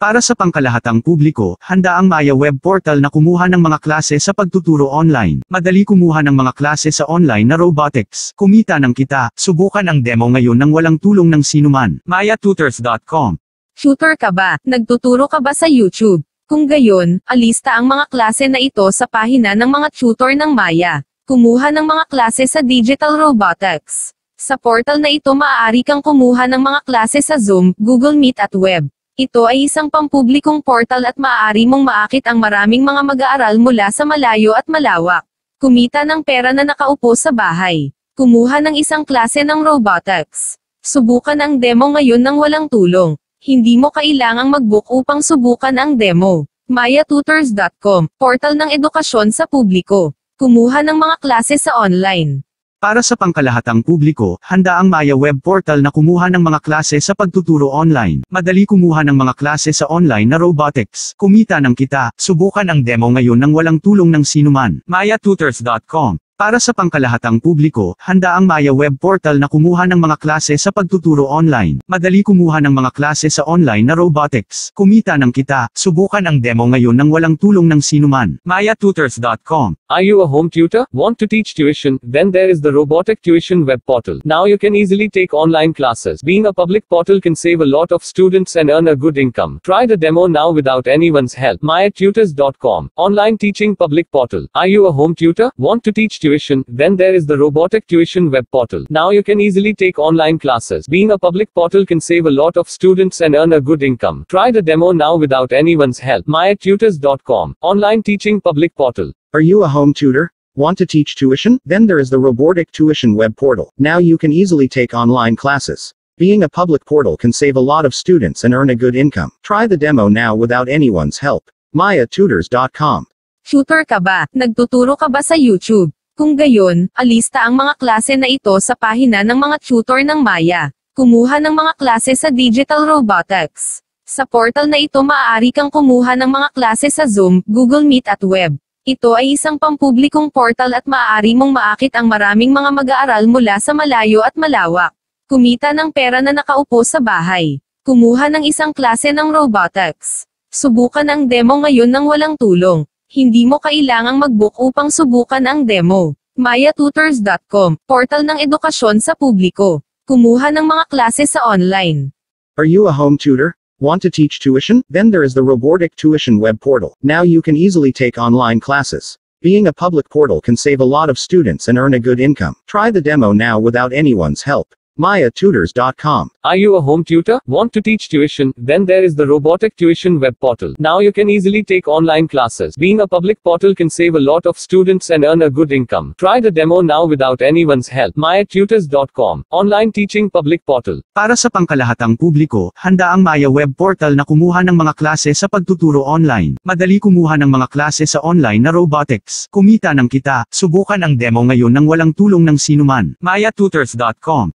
Para sa pangkalahatang publiko, handa ang Maya web portal na kumuha ng mga klase sa pagtuturo online. Madali kumuha ng mga klase sa online na robotics. Kumita ng kita, subukan ang demo ngayon ng walang tulong ng sinuman. Maya Tutors.com. Tutor ka ba? Nagtuturo ka ba sa YouTube? Kung gayon, alista ang mga klase na ito sa pahina ng mga tutor ng Maya. Kumuha ng mga klase sa digital robotics. Sa portal na ito maaari kang kumuha ng mga klase sa Zoom, Google Meet at Web. Ito ay isang pampublikong portal at maaari mong maakit ang maraming mga mag-aaral mula sa malayo at malawak. Kumita ng pera na nakaupo sa bahay. Kumuha ng isang klase ng robotics. Subukan ang demo ngayon ng walang tulong. Hindi mo kailangang mag-book upang subukan ang demo. MayaTutors.com, portal ng edukasyon sa publiko. Kumuha ng mga klase sa online. Para sa pangkalahatang publiko, handa ang Maya web portal na kumuha ng mga klase sa pagtuturo online. Madali kumuha ng mga klase sa online na robotics. Kumita ng kita, subukan ang demo ngayon ng walang tulong ng sinuman. MayaTutors.com. Para sa pangkalahatang publiko, handa ang Maya web portal na kumuha ng mga klase sa pagtuturo online. Madali kumuha ng mga klase sa online na robotics. Kumita ng kita, subukan ang demo ngayon ng walang tulong ng sinuman. MayaTutors.com. Are you a home tutor? Want to teach tuition? Then there is the robotic tuition web portal. Now you can easily take online classes. Being a public portal can save a lot of students and earn a good income. Try the demo now without anyone's help. MayaTutors.com. Online teaching public portal. Are you a home tutor? Want to teach tuition? Then there is the robotic tuition web portal. Now you can easily take online classes. Being a public portal can save a lot of students and earn a good income. Try the demo now without anyone's help. MayaTutors.com. Online teaching public portal. Are you a home tutor? Want to teach tuition? Then there is the robotic tuition web portal. Now you can easily take online classes. Being a public portal can save a lot of students and earn a good income. Try the demo now without anyone's help. MayaTutors.com. Tutor ka ba? Nagtuturo ka ba sa YouTube? Kung gayon, alista ang mga klase na ito sa pahina ng mga tutor ng Maya. Kumuha ng mga klase sa digital robotics. Sa portal na ito maaari kang kumuha ng mga klase sa Zoom, Google Meet at Web. Ito ay isang pampublikong portal at maaari mong maakit ang maraming mga mag-aaral mula sa malayo at malawak. Kumita ng pera na nakaupo sa bahay. Kumuha ng isang klase ng robotics. Subukan ang demo ngayon ng walang tulong. Hindi mo kailangang mag-book upang subukan ang demo. MayaTutors.com, portal ng edukasyon sa publiko. Kumuha ng mga klase sa online. Are you a home tutor? Want to teach tuition? Then there is the robotic tuition web portal. Now you can easily take online classes. Being a public portal can save a lot of students and earn a good income. Try the demo now without anyone's help. MayaTutors.com. Are you a home tutor? Want to teach tuition? Then there is the robotic tuition web portal. Now you can easily take online classes. Being a public portal can save a lot of students and earn a good income. Try the demo now without anyone's help. MayaTutors.com. Online teaching public portal. Para sa pangkalahatang publiko, handa ang Maya web portal na kumuha ng mga klase sa pagtuturo online. Madali kumuha ng mga klase sa online na robotics. Kumita ng kita, subukan ang demo ngayon ng walang tulong ng sinuman. MayaTutors.com.